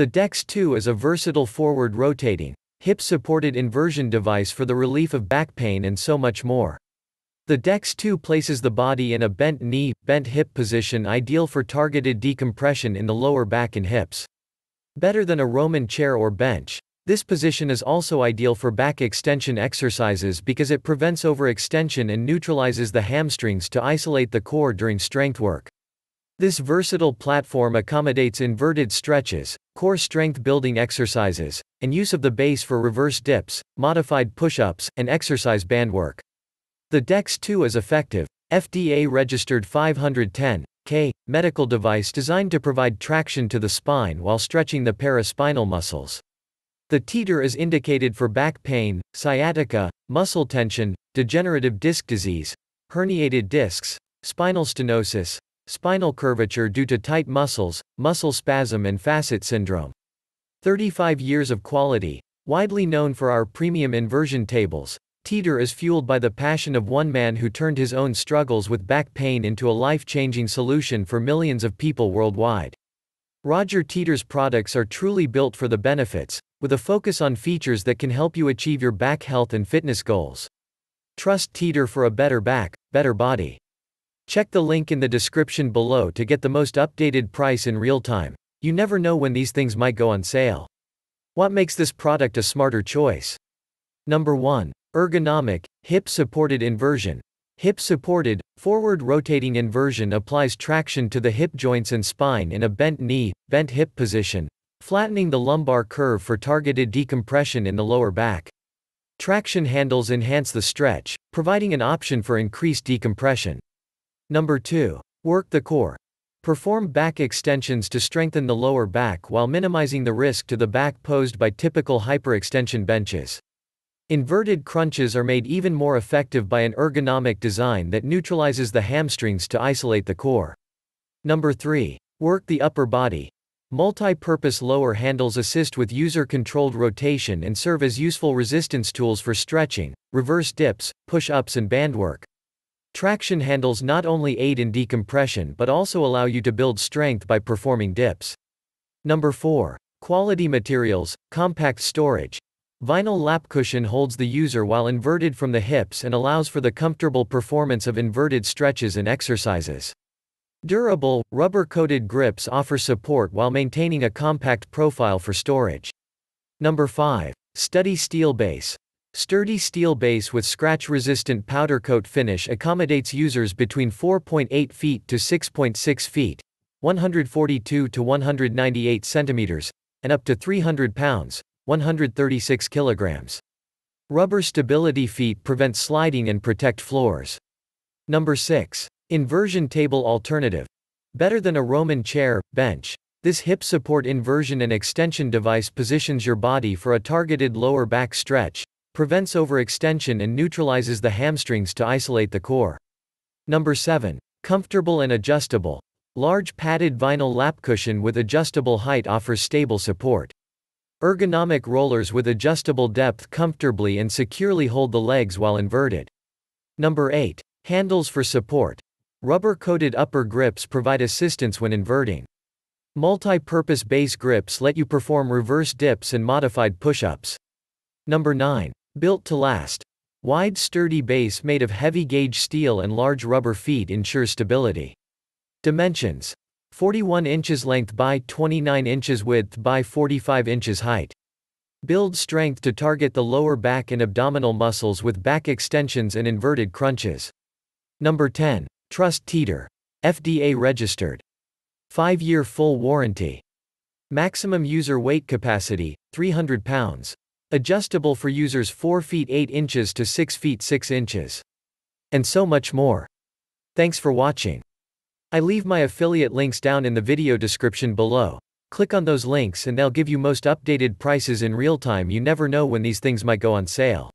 The Dex II is a versatile forward-rotating, hip-supported inversion device for the relief of back pain and so much more. The Dex II places the body in a bent knee, bent hip position ideal for targeted decompression in the lower back and hips. Better than a Roman chair or bench, this position is also ideal for back extension exercises because it prevents overextension and neutralizes the hamstrings to isolate the core during strength work. This versatile platform accommodates inverted stretches, core strength building exercises, and use of the base for reverse dips, modified push-ups, and exercise band work. The Dex II is effective, FDA-registered 510(k) medical device designed to provide traction to the spine while stretching the paraspinal muscles. The Teeter is indicated for back pain, sciatica, muscle tension, degenerative disc disease, herniated discs, spinal stenosis, spinal curvature due to tight muscles, muscle spasm and facet syndrome. 35 years of quality, widely known for our premium inversion tables. Teeter is fueled by the passion of one man who turned his own struggles with back pain into a life-changing solution for millions of people worldwide. Roger Teeter's products are truly built for the benefits, with a focus on features that can help you achieve your back health and fitness goals. Trust Teeter for a better back, better body. Check the link in the description below to get the most updated price in real time. You never know when these things might go on sale. What makes this product a smarter choice? Number 1. Ergonomic, hip-supported inversion. Hip-supported, forward-rotating inversion applies traction to the hip joints and spine in a bent knee, bent hip position, flattening the lumbar curve for targeted decompression in the lower back. Traction handles enhance the stretch, providing an option for increased decompression. Number 2. Work the core. Perform back extensions to strengthen the lower back while minimizing the risk to the back posed by typical hyperextension benches. Inverted crunches are made even more effective by an ergonomic design that neutralizes the hamstrings to isolate the core. Number 3. Work the upper body. Multi-purpose lower handles assist with user-controlled rotation and serve as useful resistance tools for stretching, reverse dips, push-ups and band work. Traction handles not only aid in decompression but also allow you to build strength by performing dips. Number 4. Quality materials, compact storage. Vinyl lap cushion holds the user while inverted from the hips and allows for the comfortable performance of inverted stretches and exercises. Durable, rubber-coated grips offer support while maintaining a compact profile for storage. Number 5. Sturdy steel base. Sturdy steel base with scratch-resistant powder coat finish accommodates users between 4.8 feet to 6.6 feet, 142 to 198 centimeters, and up to 300 pounds. 136 kilograms. Rubber stability feet prevent sliding and protect floors. Number 6. Inversion table alternative. Better than a Roman chair, bench, this hip support inversion and extension device positions your body for a targeted lower back stretch, prevents overextension and neutralizes the hamstrings to isolate the core. Number 7. Comfortable and adjustable. Large padded vinyl lap cushion with adjustable height offers stable support. Ergonomic rollers with adjustable depth comfortably and securely hold the legs while inverted. Number 8. Handles for support. Rubber-coated upper grips provide assistance when inverting. Multi-purpose base grips let you perform reverse dips and modified push-ups. Number 9. Built to last. Wide sturdy base made of heavy-gauge steel and large rubber feet ensures stability. Dimensions. 41 inches length by 29 inches width by 45 inches height. Build strength to target the lower back and abdominal muscles with back extensions and inverted crunches. Number 10. Trust Teeter. FDA registered. 5-year full warranty. Maximum user weight capacity, 300 pounds. Adjustable for users 4 feet 8 inches to 6 feet 6 inches. And so much more. Thanks for watching. I leave my affiliate links down in the video description below. Click on those links and they'll give you most updated prices in real time. You never know when these things might go on sale.